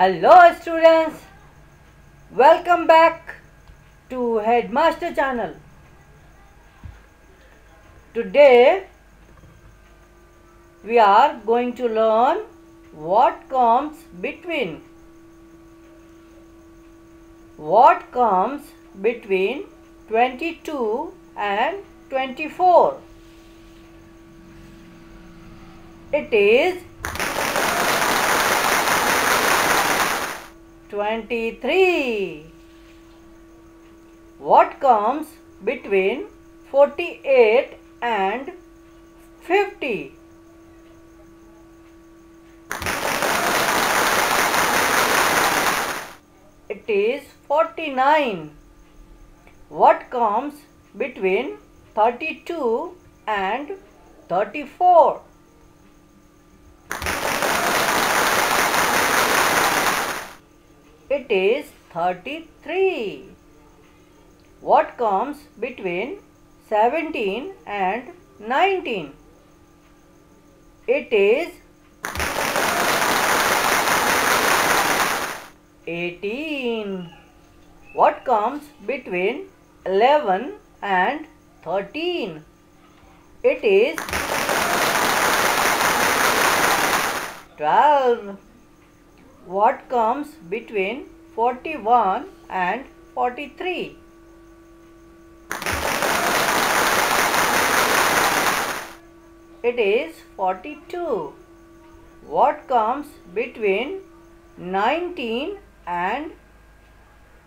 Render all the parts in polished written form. Hello students, welcome back to Headmaster channel. Today we are going to learn what comes between 22 and 24. It is 23. What comes between 48 and 50? It is 49. What comes between 32 and 34? It is 33. What comes between 17 and 19? It is 18. What comes between 11 and 13? It is 12. What comes between 41 and 43? It is 42. What comes between 19 and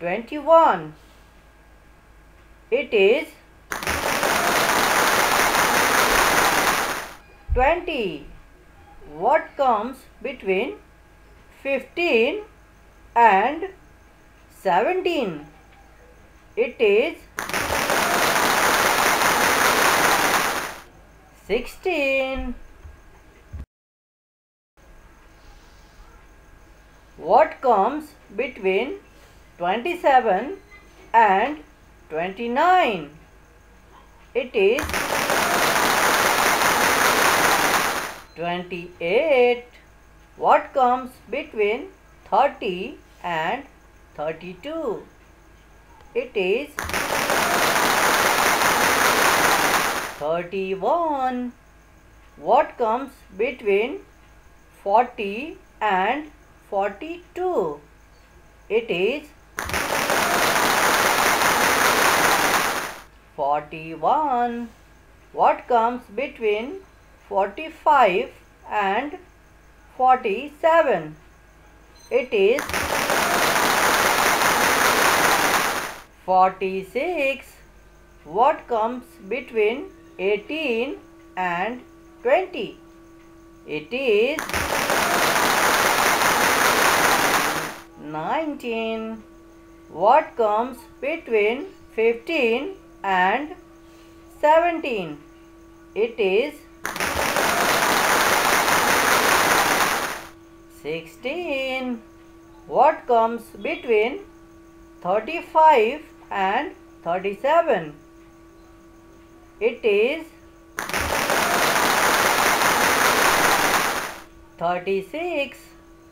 21? It is 20. What comes between 15 and 17? It is 16. What comes between 27 and 29? It is 28. What comes between 30 and 32? It is 31. What comes between 40 and 42? It is 41. What comes between 45 and 47? It is 46. What comes between 18 and 20? It is 19. What comes between 15 and 17? It is 16. What comes between 35 and 37? It is 36.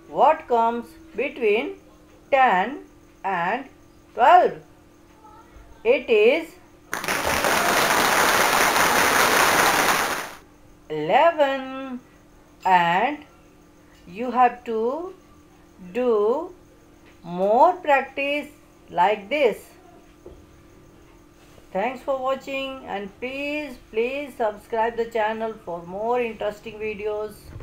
What comes between 10 and 12? It is 11. And you have to do more practice like this. Thanks for watching, and please subscribe the channel for more interesting videos.